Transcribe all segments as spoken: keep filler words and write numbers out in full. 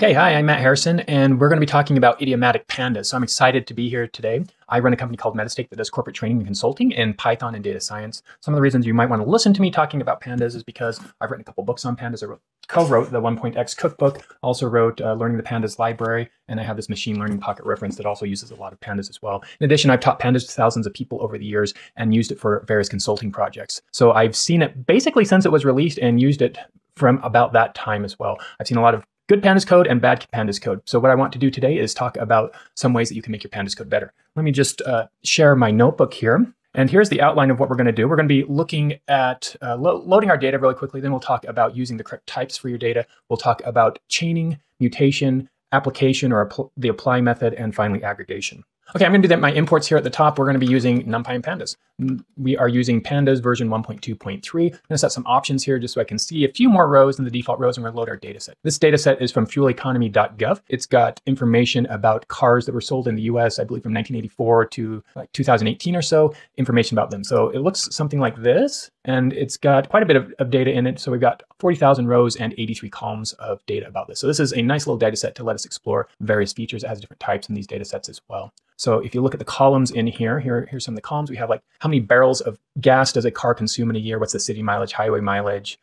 Okay, hi, I'm Matt Harrison, and we're going to be talking about idiomatic pandas. So I'm excited to be here today. I run a company called MetaSnake that does corporate training and consulting in Python and data science. Some of the reasons you might want to listen to me talking about pandas is because I've written a couple books on pandas. I wrote, co-wrote the one point x cookbook, also wrote uh, Learning the Pandas Library, and I have this machine learning pocket reference that also uses a lot of pandas as well. In addition, I've taught pandas to thousands of people over the years and used it for various consulting projects. So I've seen it basically since it was released and used it from about that time as well. I've seen a lot of good pandas code and bad pandas code. So what I want to do today is talk about some ways that you can make your pandas code better. Let me just uh, share my notebook here. And here's the outline of what we're going to do. We're going to be looking at uh, lo loading our data really quickly. Then we'll talk about using the correct types for your data. We'll talk about chaining, mutation, application or apl the apply method, and finally aggregation. Okay, I'm going to do that. My imports here at the top, we're going to be using NumPy and Pandas. We are using Pandas version one point two point three. I'm going to set some options here just so I can see a few more rows than the default rows, and we're going to load our data set. This data set is from fuel economy dot gov. It's got information about cars that were sold in the U S, I believe from nineteen eighty-four to like two thousand eighteen or so, information about them. So it looks something like this, and it's got quite a bit of, of data in it. So we've got forty thousand rows and eighty-three columns of data about this. So this is a nice little data set to let us explore various features. It has different types in these data sets as well. So if you look at the columns in here, here, here's some of the columns. We have like how many barrels of gas does a car consume in a year? What's the city mileage, highway mileage,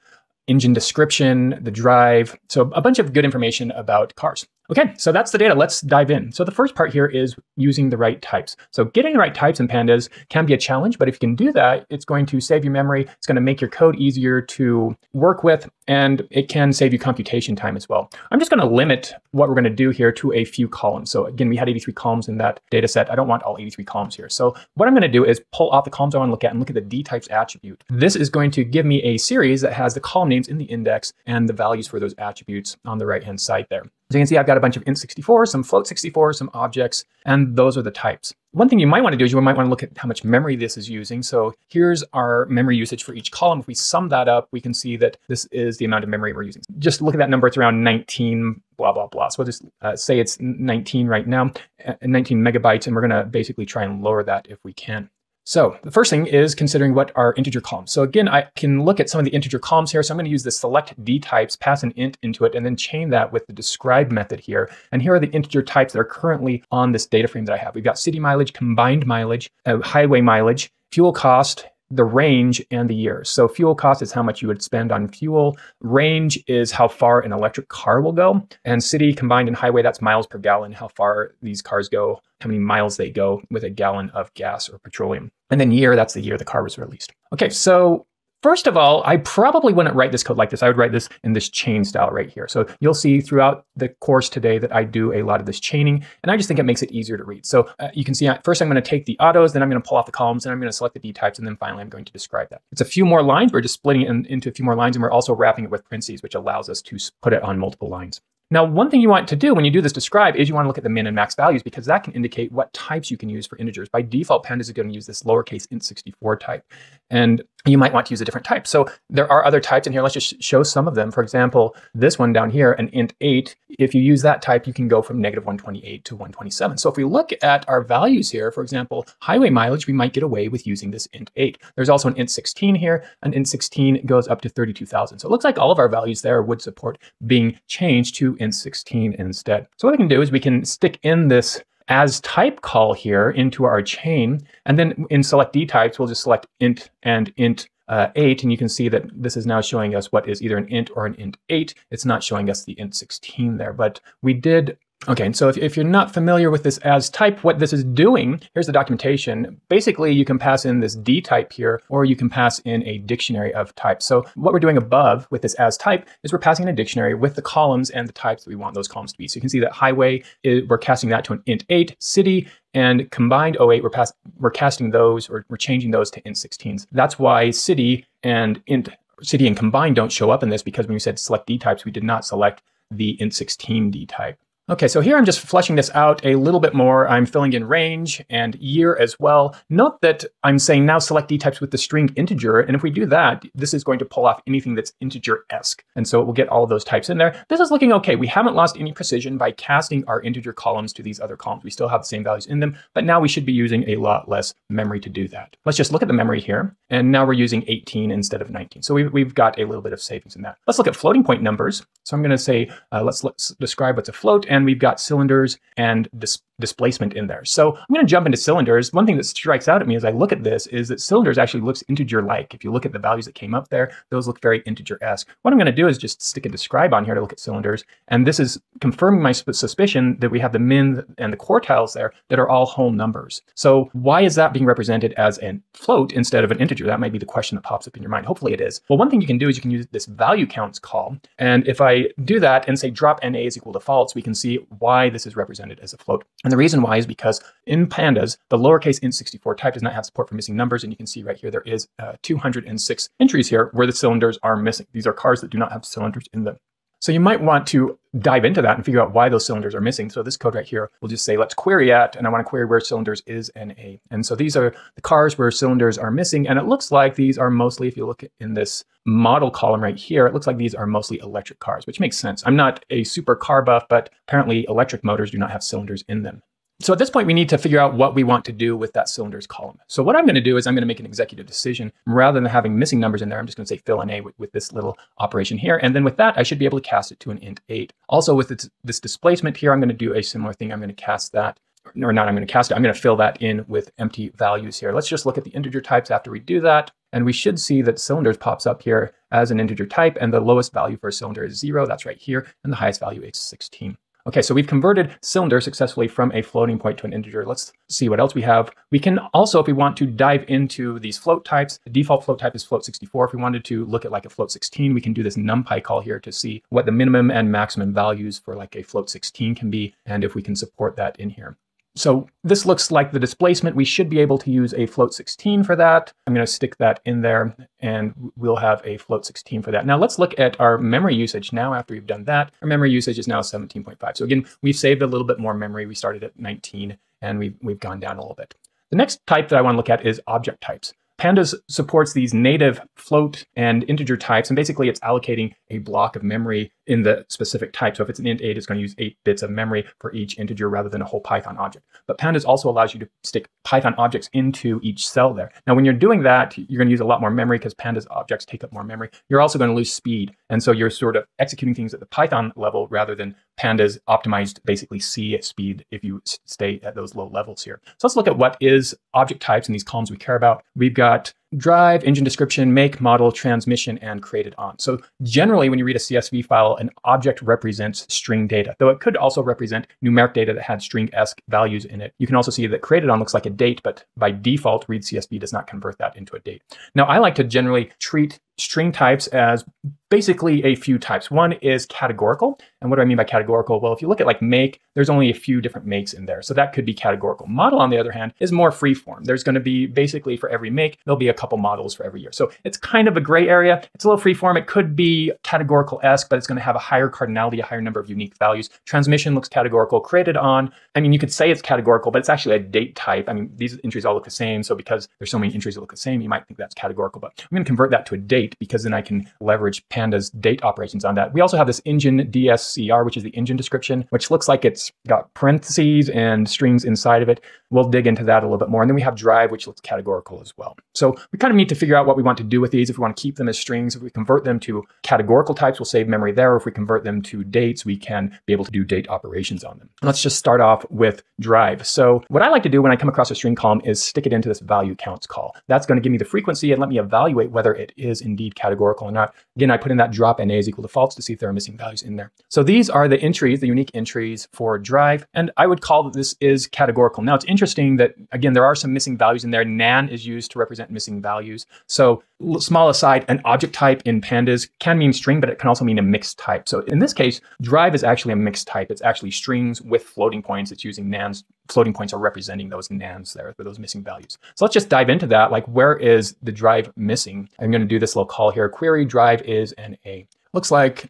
engine description, the drive. So a bunch of good information about cars. Okay, so that's the data. Let's dive in. So the first part here is using the right types. So getting the right types in pandas can be a challenge, but if you can do that, it's going to save you memory. It's going to make your code easier to work with, and it can save you computation time as well. I'm just going to limit what we're going to do here to a few columns. So again, we had eighty-three columns in that data set. I don't want all eighty-three columns here. So what I'm going to do is pull off the columns I want to look at and look at the dtypes attribute. This is going to give me a series that has the column names in the index and the values for those attributes on the right-hand side there. As you can see, I've got a bunch of int sixty-four, some float sixty-four, some objects, and those are the types. One thing you might want to do is you might want to look at how much memory this is using. So here's our memory usage for each column. If we sum that up, we can see that this is the amount of memory we're using. Just look at that number. It's around nineteen, blah, blah, blah. So we'll just uh, say it's nineteen right now, uh, nineteen megabytes, and we're going to basically try and lower that if we can. So the first thing is considering what are integer columns. So again, I can look at some of the integer columns here. So I'm going to use the select dtypes, pass an int into it, and then chain that with the describe method here. And here are the integer types that are currently on this data frame that I have. We've got city mileage, combined mileage, uh, highway mileage, fuel cost, the range, and the year. So fuel cost is how much you would spend on fuel. Range is how far an electric car will go. And city, combined, and highway, that's miles per gallon, how far these cars go, how many miles they go with a gallon of gas or petroleum. And then year, that's the year the car was released. Okay, so first of all, I probably wouldn't write this code like this. I would write this in this chain style right here. So you'll see throughout the course today that I do a lot of this chaining, and I just think it makes it easier to read. So uh, you can see first I'm going to take the autos, then I'm going to pull off the columns, then I'm going to select the dtypes, and then finally I'm going to describe that. It's a few more lines. We're just splitting it in, into a few more lines, and we're also wrapping it with parentheses, which allows us to put it on multiple lines. Now, one thing you want to do when you do this describe is you want to look at the min and max values, because that can indicate what types you can use for integers. By default, pandas is going to use this lowercase int sixty-four type, and you might want to use a different type. So there are other types in here. Let's just show some of them. For example, this one down here, an int eight. If you use that type, you can go from negative one twenty-eight to one twenty-seven. So if we look at our values here, for example, highway mileage, we might get away with using this int eight. There's also an int sixteen here. An int sixteen goes up to thirty-two thousand. So it looks like all of our values there would support being changed to int sixteen instead. So what we can do is we can stick in this as type call here into our chain, and then in select dtypes, we'll just select int and int uh, eight, and you can see that this is now showing us what is either an int or an int eight. It's not showing us the int sixteen there, but we did. Okay, and so if, if you're not familiar with this as type, what this is doing, here's the documentation. Basically, you can pass in this dtype here, or you can pass in a dictionary of types. So what we're doing above with this as type is we're passing in a dictionary with the columns and the types that we want those columns to be. So you can see that highway, is, we're casting that to an int eight, city, and combined oh eight, we're, pass, we're casting those, or we're changing those to int sixteens. That's why city and int, city and combined don't show up in this, because when we said select dtypes, we did not select the int sixteen dtype. Okay, so here I'm just fleshing this out a little bit more. I'm filling in range and year as well. Note that I'm saying now select dtypes with the string integer. And if we do that, this is going to pull off anything that's integer-esque. And so it will get all of those types in there. This is looking okay. We haven't lost any precision by casting our integer columns to these other columns. We still have the same values in them, but now we should be using a lot less memory to do that. Let's just look at the memory here. And now we're using eighteen instead of nineteen. So we've, we've got a little bit of savings in that. Let's look at floating point numbers. So I'm going to say, uh, let's, let's describe what's a float. And we've got cylinders and dis displacement in there. So I'm going to jump into cylinders. One thing that strikes out at me as I look at this is that cylinders actually looks integer-like. If you look at the values that came up there, those look very integer-esque. What I'm going to do is just stick a describe on here to look at cylinders. And this is confirming my suspicion that we have the min and the quartiles there that are all whole numbers. So why is that being represented as a float instead of an integer? That might be the question that pops up in your mind. Hopefully it is. Well, one thing you can do is you can use this value counts call. And if I do that and say drop N A is equal to false, we can see why this is represented as a float. And the reason why is because in Pandas, the lowercase int sixty-four type does not have support for missing numbers. And you can see right here, there is uh, two hundred six entries here where the cylinders are missing. These are cars that do not have cylinders in them. So you might want to dive into that and figure out why those cylinders are missing. So this code right here, we'll just say, let's query at, and I want to query where cylinders is N A. And so these are the cars where cylinders are missing. And it looks like these are mostly, if you look in this model column right here, it looks like these are mostly electric cars, which makes sense. I'm not a super car buff, but apparently electric motors do not have cylinders in them. So at this point, we need to figure out what we want to do with that cylinders column. So what I'm going to do is I'm going to make an executive decision. Rather than having missing numbers in there, I'm just going to say fill N A with, with this little operation here. And then with that, I should be able to cast it to an int eight. Also with its, this displacement here, I'm going to do a similar thing. I'm going to cast that, or not, I'm going to cast it. I'm going to fill that in with empty values here. Let's just look at the integer types after we do that. And we should see that cylinders pops up here as an integer type. And the lowest value for a cylinder is zero. That's right here. And the highest value is sixteen. Okay, so we've converted cylinder successfully from a floating point to an integer. Let's see what else we have. We can also, if we want to dive into these float types, the default float type is float sixty-four. If we wanted to look at like a float sixteen, we can do this NumPy call here to see what the minimum and maximum values for like a float sixteen can be, and if we can support that in here. So this looks like the displacement. We should be able to use a float sixteen for that. I'm going to stick that in there and we'll have a float sixteen for that. Now let's look at our memory usage now after we've done that. Our memory usage is now seventeen point five. So again, we've saved a little bit more memory. We started at nineteen and we've, we've gone down a little bit. The next type that I want to look at is object types. Pandas supports these native float and integer types, and basically it's allocating a block of memory in the specific type. So if it's an int eight, it's going to use eight bits of memory for each integer rather than a whole Python object. But Pandas also allows you to stick Python objects into each cell there. Now, when you're doing that, you're going to use a lot more memory because Pandas objects take up more memory. You're also going to lose speed. And so you're sort of executing things at the Python level rather than Pandas optimized basically C at speed if you stay at those low levels here. So let's look at what is object types in these columns we care about. We've got drive, engine description, make, model, transmission, and created on. So generally, when you read a C S V file, an object represents string data, though it could also represent numeric data that had string-esque values in it. You can also see that created on looks like a date, but by default, read C S V does not convert that into a date. Now, I like to generally treat string types as basically a few types. One is categorical. And what do I mean by categorical? Well, if you look at like make, there's only a few different makes in there. So that could be categorical. Model, on the other hand, is more freeform. There's going to be basically for every make, there'll be a couple models for every year. So it's kind of a gray area. It's a little freeform. It could be categorical-esque, but it's going to have a higher cardinality, a higher number of unique values. Transmission looks categorical. Created on, I mean, you could say it's categorical, but it's actually a date type. I mean, these entries all look the same. So because there's so many entries that look the same, you might think that's categorical, but I'm going to convert that to a date, because then I can leverage Pandas date operations on that. We also have this engine D S C R, which is the engine description, which looks like it's got parentheses and strings inside of it. We'll dig into that a little bit more. And then we have drive, which looks categorical as well. So we kind of need to figure out what we want to do with these. If we want to keep them as strings, if we convert them to categorical types, we'll save memory there. Or if we convert them to dates, we can be able to do date operations on them. Let's just start off with drive. So what I like to do when I come across a string column is stick it into this value counts call. That's going to give me the frequency and let me evaluate whether it is in indeed categorical or not. Again, I put in that drop N A is equal to false to see if there are missing values in there. So these are the entries, the unique entries for drive, and I would call that this is categorical. Now it's interesting that, again, there are some missing values in there. N A N is used to represent missing values. So small aside, an object type in Pandas can mean string, but it can also mean a mixed type. So in this case, drive is actually a mixed type. It's actually strings with floating points. It's using N A Ns. Floating points are representing those N A Ns there for those missing values. So let's just dive into that. Like, where is the drive missing? I'm going to do this little call here. Query drive is N A. Looks like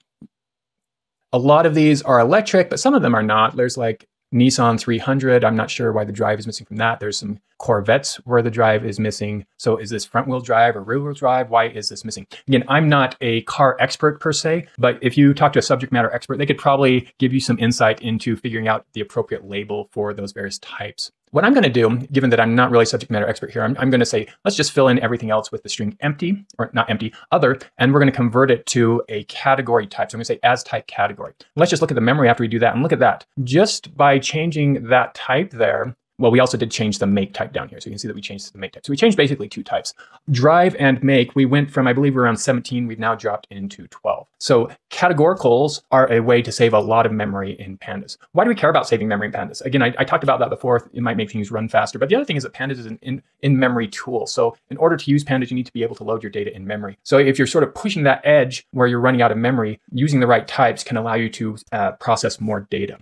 A lot of these are electric, but some of them are not. There's like Nissan three hundred. I'm not sure why the drive is missing from that. There's some Corvettes where the drive is missing. So is this front wheel drive or rear wheel drive? Why is this missing? Again, I'm not a car expert per se, but if you talk to a subject matter expert, they could probably give you some insight into figuring out the appropriate label for those various types. What I'm going to do, given that I'm not really a subject matter expert here, I'm, I'm going to say, let's just fill in everything else with the string empty, or not empty, other, and we're going to convert it to a category type. So I'm going to say as type category. Let's just look at the memory after we do that, and look at that. Just by changing that type there, well, we also did change the make type down here. So you can see that we changed the make type. So we changed basically two types. Drive and make, we went from, I believe, around seventeen. We've now dropped into twelve. So categoricals are a way to save a lot of memory in Pandas. Why do we care about saving memory in Pandas? Again, I, I talked about that before. It might make things run faster. But the other thing is that Pandas is an in, in-memory tool. So in order to use Pandas, you need to be able to load your data in memory. So if you're sort of pushing that edge where you're running out of memory, using the right types can allow you to uh, process more data.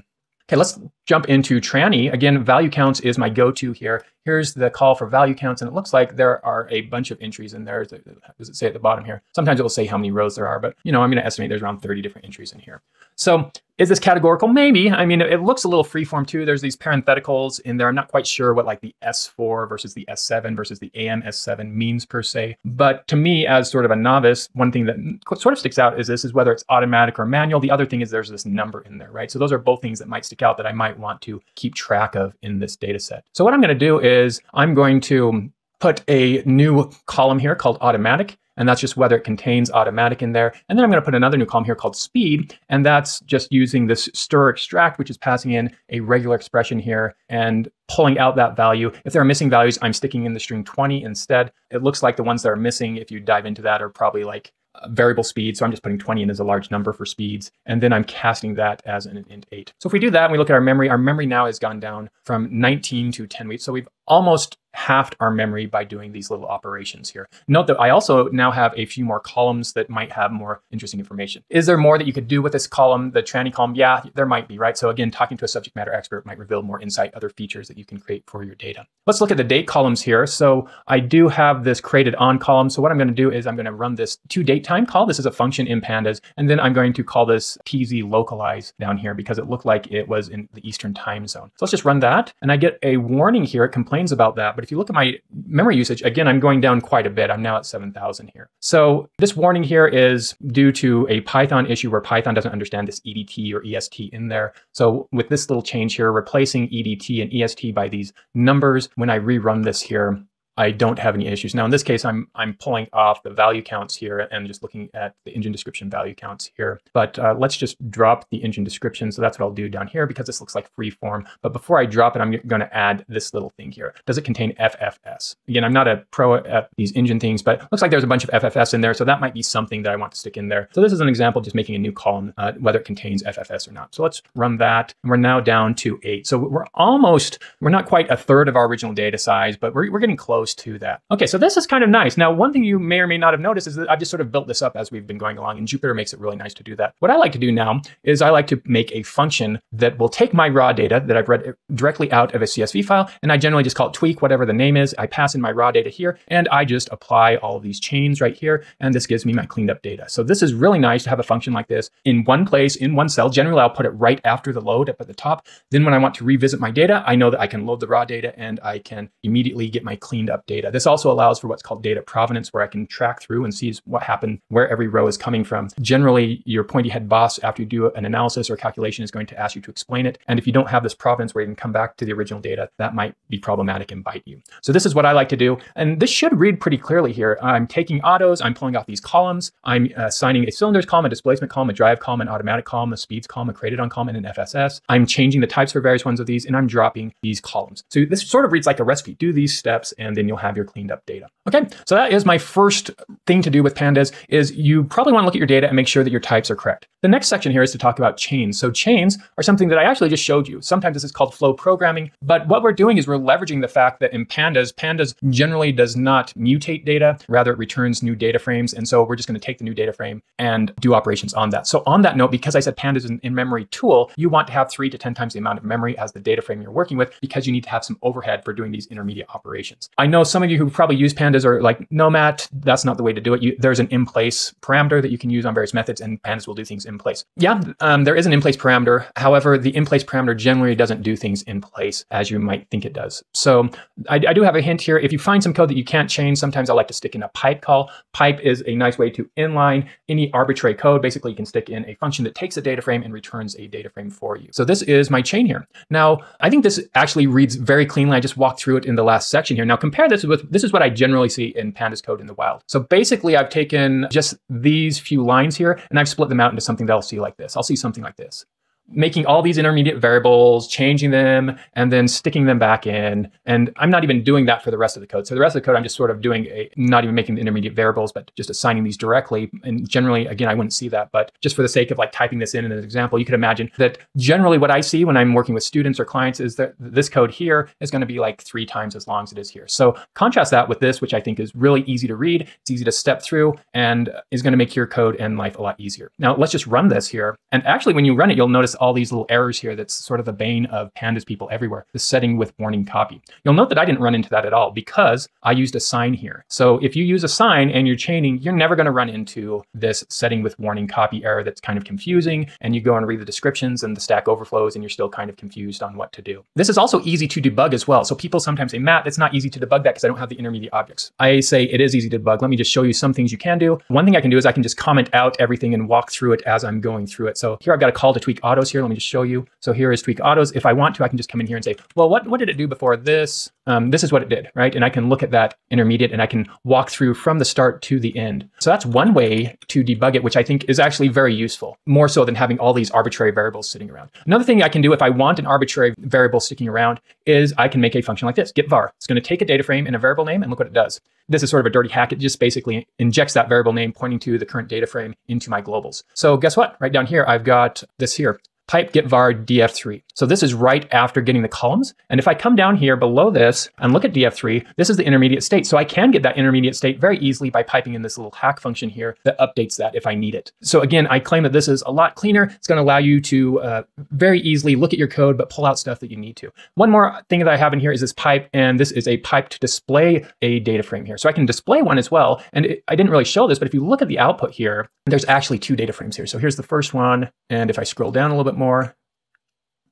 Okay, let's jump into Tranny. Again, value counts is my go-to here. Here's the call for value counts, and it looks like there are a bunch of entries in there. Does it say at the bottom here? Sometimes it will say how many rows there are, but you know, I'm going to estimate there's around thirty different entries in here. So is this categorical? Maybe. I mean, it looks a little freeform too. There's these parentheticals in there. I'm not quite sure what like the S four versus the S seven versus the A M S seven means per se. But to me, as sort of a novice, one thing that sort of sticks out is this is whether it's automatic or manual. The other thing is there's this number in there, right? So those are both things that might stick out that I might want to keep track of in this data set. So what I'm going to do is I'm going to put a new column here called automatic. And that's just whether it contains automatic in there. And then I'm going to put another new column here called speed. And that's just using this stir extract, which is passing in a regular expression here and pulling out that value. If there are missing values, I'm sticking in the string twenty instead. It looks like the ones that are missing, if you dive into that, are probably like variable speed. So I'm just putting twenty in as a large number for speeds. And then I'm casting that as an int eight. So if we do that and we look at our memory, our memory now has gone down from nineteen to ten. So we've almost halved our memory by doing these little operations here. Note that I also now have a few more columns that might have more interesting information. Is there more that you could do with this column, the tranny column? Yeah, there might be, right? So again, talking to a subject matter expert might reveal more insight, other features that you can create for your data. Let's look at the date columns here. So I do have this created on column. So what I'm going to do is I'm going to run this toDateTime call. This is a function in Pandas. And then I'm going to call this P Z localize down here because it looked like it was in the Eastern time zone. So let's just run that. And I get a warning here. It complains about that. But if you look at my memory usage, again, I'm going down quite a bit. I'm now at seven thousand here. So this warning here is due to a Python issue where Python doesn't understand this E D T or E S T in there. So with this little change here, replacing E D T and E S T by these numbers, when I rerun this here, I don't have any issues. Now in this case, I'm I'm pulling off the value counts here and just looking at the engine description value counts here. But uh, let's just drop the engine description. So that's what I'll do down here because this looks like free form. But before I drop it, I'm going to add this little thing here. Does it contain F F S? Again, I'm not a pro at these engine things, but it looks like there's a bunch of F F S in there. So that might be something that I want to stick in there. So this is an example of just making a new column, uh, whether it contains F F S or not. So let's run that. And we're now down to eight. So we're almost, we're not quite a third of our original data size, but we're, we're getting close to that. Okay, so this is kind of nice. Now, one thing you may or may not have noticed is that I've just sort of built this up as we've been going along, and Jupyter makes it really nice to do that. What I like to do now is I like to make a function that will take my raw data that I've read directly out of a C S V file, and I generally just call it tweak, whatever the name is. I pass in my raw data here, and I just apply all of these chains right here, and this gives me my cleaned up data. So this is really nice to have a function like this in one place, in one cell. Generally, I'll put it right after the load up at the top. Then when I want to revisit my data, I know that I can load the raw data, and I can immediately get my cleaned up data. This also allows for what's called data provenance, where I can track through and see what happened, where every row is coming from. Generally, your pointy head boss, after you do an analysis or calculation, is going to ask you to explain it. And if you don't have this provenance where you can come back to the original data, that might be problematic and bite you. So this is what I like to do. And this should read pretty clearly here. I'm taking autos, I'm pulling off these columns, I'm assigning a cylinders column, a displacement column, a drive column, an automatic column, a speeds column, a created on column, and an F S S. I'm changing the types for various ones of these, and I'm dropping these columns. So this sort of reads like a recipe. Do these steps and And then you'll have your cleaned up data. Okay, so that is my first thing to do with Pandas is you probably want to look at your data and make sure that your types are correct. The next section here is to talk about chains. So chains are something that I actually just showed you. Sometimes this is called flow programming, but what we're doing is we're leveraging the fact that in Pandas, Pandas generally does not mutate data, rather it returns new data frames. And so we're just going to take the new data frame and do operations on that. So on that note, because I said Pandas is an in-memory tool, you want to have three to ten times the amount of memory as the data frame you're working with because you need to have some overhead for doing these intermediate operations. I know some of you who probably use pandas are like, no, Matt, that's not the way to do it. You, there's an in place parameter that you can use on various methods, and pandas will do things in place. Yeah, um, there is an in place parameter. However, the in place parameter generally doesn't do things in place as you might think it does. So I, I do have a hint here. If you find some code that you can't change, sometimes I like to stick in a pipe call. Pipe is a nice way to inline any arbitrary code. Basically, you can stick in a function that takes a data frame and returns a data frame for you. So this is my chain here. Now, I think this actually reads very cleanly. I just walked through it in the last section here. Now compare this with, this is what I generally see in pandas code in the wild. So basically I've taken just these few lines here and I've split them out into something that I'll see like this. I'll see something like this. Making all these intermediate variables, changing them, and then sticking them back in. And I'm not even doing that for the rest of the code. So the rest of the code, I'm just sort of doing a, not even making the intermediate variables, but just assigning these directly. And generally, again, I wouldn't see that, but just for the sake of like typing this in, in an example, you could imagine that generally what I see when I'm working with students or clients is that this code here is going to be like three times as long as it is here. So contrast that with this, which I think is really easy to read. It's easy to step through and is going to make your code and life a lot easier. Now let's just run this here. And actually when you run it, you'll notice all these little errors here. That's sort of the bane of pandas people everywhere, the setting with warning copy. You'll note that I didn't run into that at all because I used a sign here. So if you use a sign and you're chaining, you're never going to run into this setting with warning copy error that's kind of confusing. And you go and read the descriptions and the Stack Overflows and you're still kind of confused on what to do. This is also easy to debug as well. So people sometimes say, Matt, it's not easy to debug that because I don't have the intermediate objects. I say it is easy to debug. Let me just show you some things you can do. One thing I can do is I can just comment out everything and walk through it as I'm going through it. So here I've got a call to tweak auto autos here. Let me just show you. So here is tweak autos. If I want to, I can just come in here and say, well, what, what did it do before this? Um, this is what it did, right? And I can look at that intermediate and I can walk through from the start to the end. So that's one way to debug it, which I think is actually very useful, more so than having all these arbitrary variables sitting around. Another thing I can do if I want an arbitrary variable sticking around is I can make a function like this, get var. It's going to take a data frame and a variable name and look what it does. This is sort of a dirty hack. It just basically injects that variable name pointing to the current data frame into my globals. So guess what? Right down here, I've got this here. Pipe get var D F three. So this is right after getting the columns. And if I come down here below this and look at D F three, this is the intermediate state. So I can get that intermediate state very easily by piping in this little hack function here that updates that if I need it. So again, I claim that this is a lot cleaner. It's going to allow you to uh, very easily look at your code, but pull out stuff that you need to. One more thing that I have in here is this pipe, and this is a pipe to display a data frame here. So I can display one as well. And it, I didn't really show this, but if you look at the output here, there's actually two data frames here. So here's the first one. And if I scroll down a little bit more.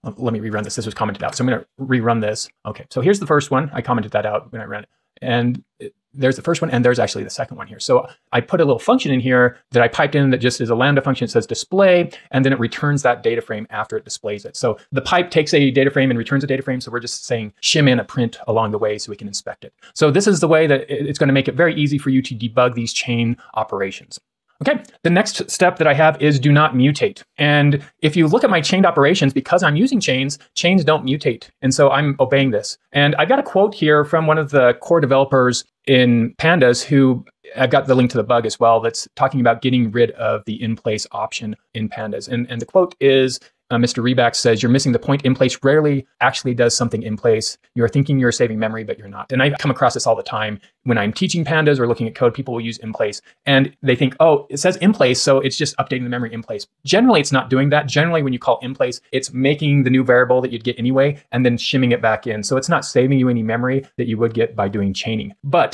Let me rerun this. This was commented out. So I'm going to rerun this. Okay. So here's the first one. I commented that out when I ran it. And it, there's the first one, and there's actually the second one here. So I put a little function in here that I piped in that just is a Lambda function. It says display, and then it returns that data frame after it displays it. So the pipe takes a data frame and returns a data frame. So we're just saying shim in a print along the way so we can inspect it. So this is the way that it's going to make it very easy for you to debug these chain operations. Okay, the next step that I have is do not mutate. And if you look at my chained operations, because I'm using chains, chains don't mutate. And so I'm obeying this. And I've got a quote here from one of the core developers in pandas who, I've got the link to the bug as well, that's talking about getting rid of the in-place option in pandas. And, and the quote is, Uh, Mister Reback says, you're missing the point. In place rarely actually does something in place. You're thinking you're saving memory, but you're not. And I come across this all the time when I'm teaching pandas or looking at code, people will use in place and they think, oh, it says in place, so it's just updating the memory in place. Generally, it's not doing that. Generally, when you call in place, it's making the new variable that you'd get anyway, and then shimming it back in. So it's not saving you any memory that you would get by doing chaining. But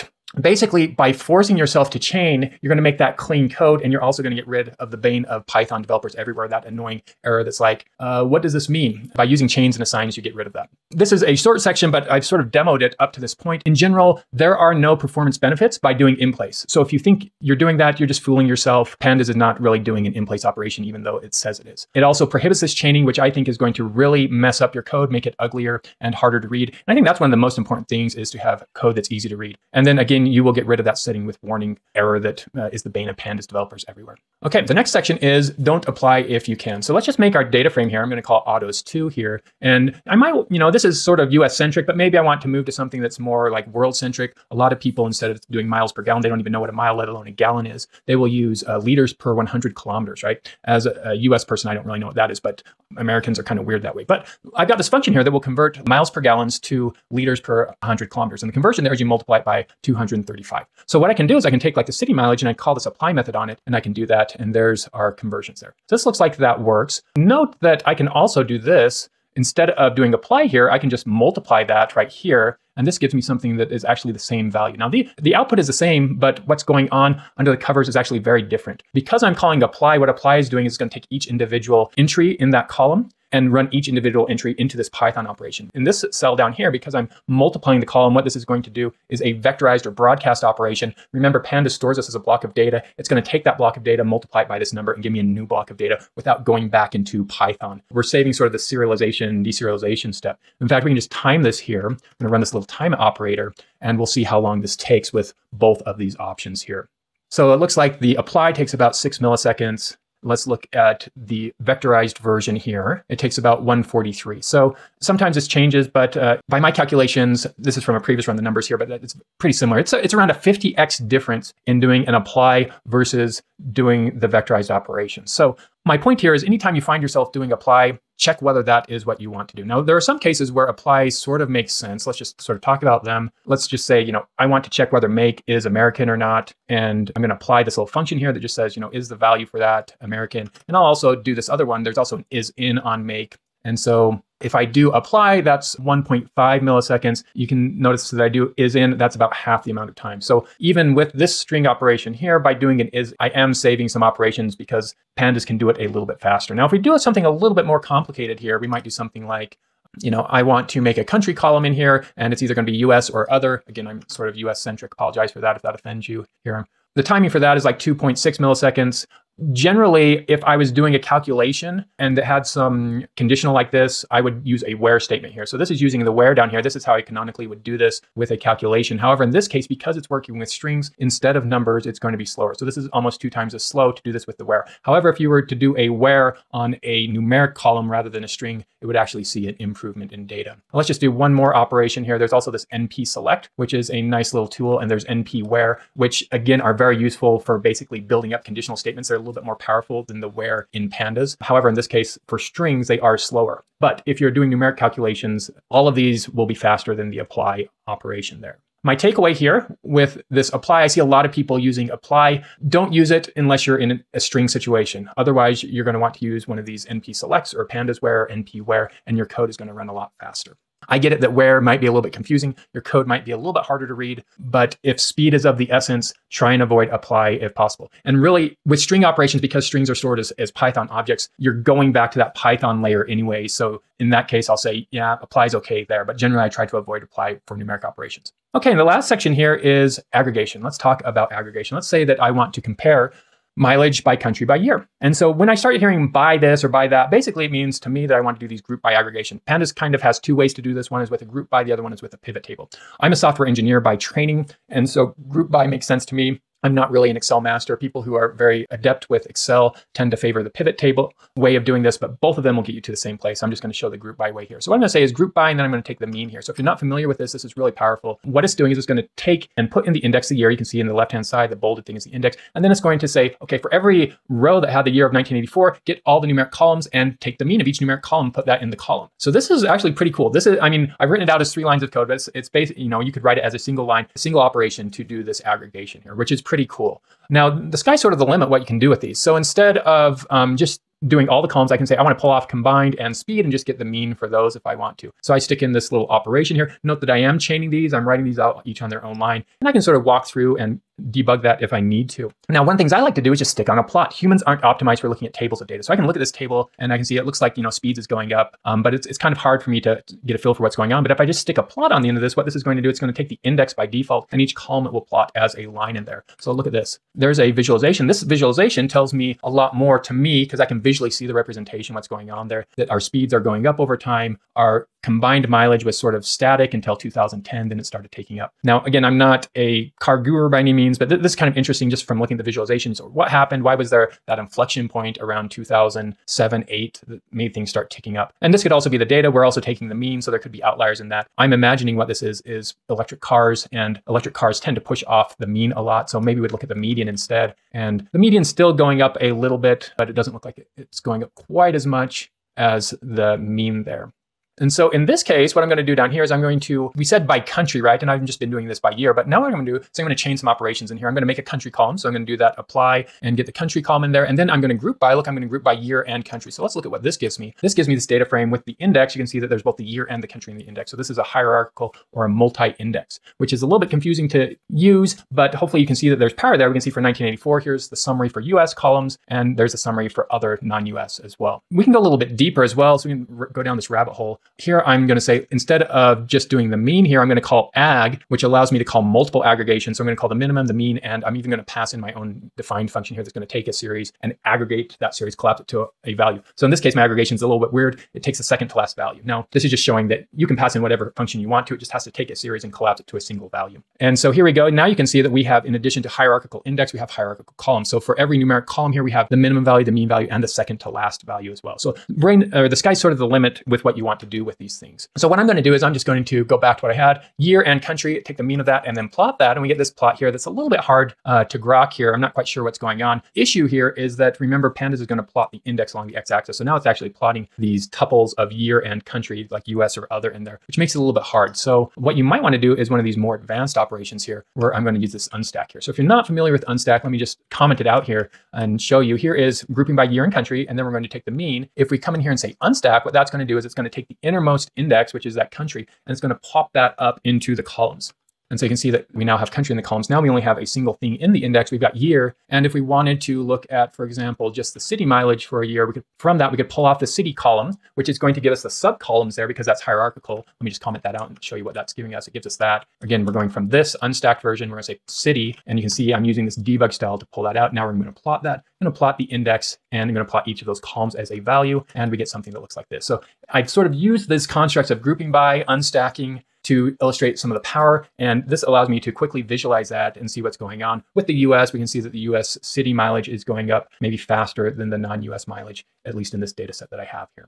basically, by forcing yourself to chain, you're going to make that clean code, and you're also going to get rid of the bane of Python developers everywhere, that annoying error that's like, uh, what does this mean? By using chains and assigns, you get rid of that. This is a short section, but I've sort of demoed it up to this point. In general, there are no performance benefits by doing in place. So if you think you're doing that, you're just fooling yourself. Pandas is not really doing an in place operation, even though it says it is. It also prohibits this chaining, which I think is going to really mess up your code, make it uglier and harder to read. And I think that's one of the most important things is to have code that's easy to read. And then again, you will get rid of that setting with warning error that uh, is the bane of pandas developers everywhere. Okay, the next section is don't apply if you can. So let's just make our data frame here. I'm going to call autos two here. And I might, you know, this is sort of U S centric, but maybe I want to move to something that's more like world centric. A lot of people, instead of doing miles per gallon, they don't even know what a mile, let alone a gallon is. They will use uh, liters per one hundred kilometers, right? As a, a U S person, I don't really know what that is, but Americans are kind of weird that way. But I've got this function here that will convert miles per gallons to liters per one hundred kilometers. And the conversion there is you multiply it by two hundred thirty-five. So what I can do is I can take like the city mileage and I call this apply method on it, and I can do that. And there's our conversions there. So this looks like that works. Note that I can also do this Instead of doing apply here, I can just multiply that right here. And this gives me something that is actually the same value. Now, the, the output is the same, but what's going on under the covers is actually very different. Because I'm calling apply, what apply is doing is going to take each individual entry in that column and run each individual entry into this Python operation. In this cell down here, because I'm multiplying the column, what this is going to do is a vectorized or broadcast operation. Remember, Pandas stores this as a block of data. It's going to take that block of data, multiply it by this number, and give me a new block of data without going back into Python. We're saving sort of the serialization and deserialization step. In fact, we can just time this here. I'm going to run this little time operator, and we'll see how long this takes with both of these options here. So it looks like the apply takes about six milliseconds. Let's look at the vectorized version here. It takes about one forty-three. So sometimes this changes, but uh, by my calculations, this is from a previous run, the numbers here, but it's pretty similar. It's, a, it's around a fifty X difference in doing an apply versus doing the vectorized operation. So my point here is anytime you find yourself doing apply, check whether that is what you want to do. Now, there are some cases where apply sort of makes sense. Let's just sort of talk about them. Let's just say, you know, I want to check whether make is American or not. And I'm going to apply this little function here that just says, you know, is the value for that American? And I'll also do this other one. There's also an is in on make. And so if I do apply, that's one point five milliseconds. You can notice that I do is in, that's about half the amount of time. So even with this string operation here, by doing an is, I am saving some operations because Pandas can do it a little bit faster. Now, if we do something a little bit more complicated here, we might do something like, you know, I want to make a country column in here, and it's either going to be U S or other. Again, I'm sort of U S centric. Apologize for that if that offends you here. The timing for that is like two point six milliseconds. Generally, if I was doing a calculation and it had some conditional like this, I would use a where statement here. So this is using the where down here. This is how I canonically would do this with a calculation. However, in this case, because it's working with strings instead of numbers, it's going to be slower. So this is almost two times as slow to do this with the where. However, if you were to do a where on a numeric column rather than a string, it would actually see an improvement in data. Now, let's just do one more operation here. There's also this N P select, which is a nice little tool, and there's N P where, which again are very useful for basically building up conditional statements. They're a little bit more powerful than the where in Pandas. However, in this case, for strings, they are slower. But if you're doing numeric calculations, all of these will be faster than the apply operation there. My takeaway here with this apply, I see a lot of people using apply. Don't use it unless you're in a string situation. Otherwise, you're going to want to use one of these N P selects or Pandas where, N P where, and your code is going to run a lot faster. I get it that where might be a little bit confusing. Your code might be a little bit harder to read, but if speed is of the essence, try and avoid apply if possible. And really with string operations, because strings are stored as, as Python objects, you're going back to that Python layer anyway. So in that case, I'll say, yeah, apply is okay there, but generally I try to avoid apply for numeric operations. Okay, and the last section here is aggregation. Let's talk about aggregation. Let's say that I want to compare mileage by country by year. And so when I started hearing by this or by that, basically it means to me that I want to do these group by aggregation. Pandas kind of has two ways to do this. One is with a group by, the other one is with a pivot table. I'm a software engineer by training, and so group by makes sense to me. I'm not really an Excel master. People who are very adept with Excel tend to favor the pivot table way of doing this, but both of them will get you to the same place. I'm just going to show the group by way here. So what I'm going to say is group by, and then I'm going to take the mean here. So if you're not familiar with this, this is really powerful. What it's doing is it's going to take and put in the index the year. You can see in the left-hand side, the bolded thing is the index. And then it's going to say, okay, for every row that had the year of nineteen eighty-four, get all the numeric columns and take the mean of each numeric column, put that in the column. So this is actually pretty cool. This is, I mean, I've written it out as three lines of code, but it's, it's basically, you know, you could write it as a single line, a single operation to do this aggregation here, which is pretty cool. Now, the sky's sort of the limit what you can do with these. So instead of um, just doing all the columns, I can say, I want to pull off combined and speed and just get the mean for those if I want to. So I stick in this little operation here. Note that I am chaining these. I'm writing these out each on their own line, and I can sort of walk through and debug that if I need to. Now, one of the things I like to do is just stick on a plot. Humans aren't optimized for looking at tables of data. So I can look at this table and I can see it looks like, you know, speeds is going up, um, but it's, it's kind of hard for me to get a feel for what's going on. But if I just stick a plot on the end of this, what this is going to do, it's going to take the index by default and each column it will plot as a line in there. So look at this. There's a visualization. This visualization tells me a lot more to me because I can visually see the representation, what's going on there, that our speeds are going up over time. Our combined mileage was sort of static until two thousand ten, then it started taking up. Now, again, I'm not a car guru by any means, but th this is kind of interesting just from looking at the visualizations. So what happened? Why was there that inflection point around two thousand seven, eight that made things start ticking up? And this could also be the data. We're also taking the mean, so there could be outliers in that. I'm imagining what this is, is electric cars, and electric cars tend to push off the mean a lot. So maybe we'd look at the median instead. And the median's still going up a little bit, but it doesn't look like it's going up quite as much as the mean there. And so in this case, what I'm going to do down here is I'm going to, we said by country, right? And I've just been doing this by year, but now what I'm going to do is I'm going to change some operations in here. I'm going to make a country column. So I'm going to do that apply and get the country column in there. And then I'm going to group by, look, I'm going to group by year and country. So let's look at what this gives me. This gives me this data frame with the index. You can see that there's both the year and the country in the index. So this is a hierarchical or a multi-index, which is a little bit confusing to use, but hopefully you can see that there's power there. We can see for nineteen eighty-four, here's the summary for U S columns, and there's a summary for other non-U S as well. We can go a little bit deeper as well. So we can go down this rabbit hole. Here, I'm going to say, instead of just doing the mean here, I'm going to call ag, which allows me to call multiple aggregations. So I'm going to call the minimum, the mean, and I'm even going to pass in my own defined function here that's going to take a series and aggregate that series, collapse it to a, a value. So in this case, my aggregation is a little bit weird. It takes a second to last value. Now, this is just showing that you can pass in whatever function you want to. It just has to take a series and collapse it to a single value. And so here we go. Now you can see that we have, in addition to hierarchical index, we have hierarchical columns. So for every numeric column here, we have the minimum value, the mean value, and the second to last value as well. So brain, or the sky's sort of the limit with what you want to do with these things. So what I'm going to do is I'm just going to go back to what I had, year and country, take the mean of that and then plot that. And we get this plot here that's a little bit hard uh, to grok here. I'm not quite sure what's going on. Issue here is that, remember, Pandas is going to plot the index along the x-axis. So now it's actually plotting these tuples of year and country, like U S or other in there, which makes it a little bit hard. So what you might want to do is one of these more advanced operations here, where I'm going to use this unstack here. So if you're not familiar with unstack, let me just comment it out here and show you. Here is grouping by year and country, and then we're going to take the mean. If we come in here and say unstack, what that's going to do is it's going to take the innermost index, which is that country, and it's going to pop that up into the columns. And so you can see that we now have country in the columns. Now we only have a single thing in the index. We've got year. And if we wanted to look at, for example, just the city mileage for a year, we could, from that, we could pull off the city column, which is going to give us the sub columns there because that's hierarchical. Let me just comment that out and show you what that's giving us. It gives us that. Again, we're going from this unstacked version. We're going to say city. And you can see I'm using this debug style to pull that out. Now we're going to plot that. I'm going to plot the index, and I'm going to plot each of those columns as a value. And we get something that looks like this. So I've sort of used these constructs of grouping by, unstacking, to illustrate some of the power. And this allows me to quickly visualize that and see what's going on. With the U S, we can see that the U S city mileage is going up maybe faster than the non-U S mileage, at least in this data set that I have here.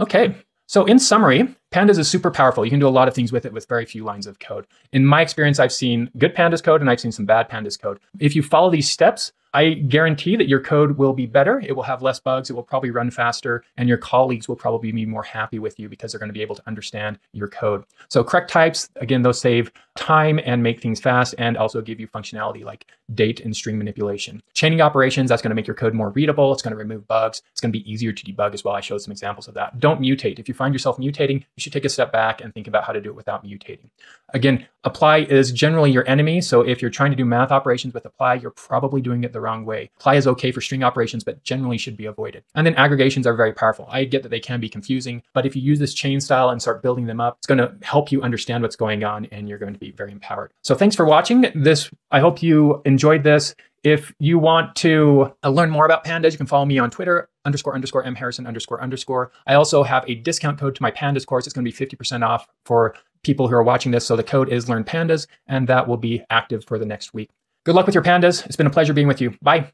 Okay, so in summary, Pandas is super powerful. You can do a lot of things with it with very few lines of code. In my experience, I've seen good Pandas code and I've seen some bad Pandas code. If you follow these steps, I guarantee that your code will be better. It will have less bugs. It will probably run faster. And your colleagues will probably be more happy with you because they're going to be able to understand your code. So correct types, again, those save time and make things fast and also give you functionality like date and string manipulation. Chaining operations, that's going to make your code more readable. It's going to remove bugs. It's going to be easier to debug as well. I showed some examples of that. Don't mutate. If you find yourself mutating, you should take a step back and think about how to do it without mutating. Again, apply is generally your enemy. So if you're trying to do math operations with apply, you're probably doing it the wrong way. Apply is okay for string operations, but generally should be avoided. And then aggregations are very powerful. I get that they can be confusing, but if you use this chain style and start building them up, it's going to help you understand what's going on and you're going to be very empowered. So thanks for watching this. I hope you enjoyed this. If you want to learn more about Pandas, you can follow me on Twitter, underscore, underscore, M Harrison, underscore, underscore. I also have a discount code to my Pandas course. It's going to be fifty percent off for people who are watching this. So the code is learn Pandas, and that will be active for the next week. Good luck with your Pandas. It's been a pleasure being with you. Bye.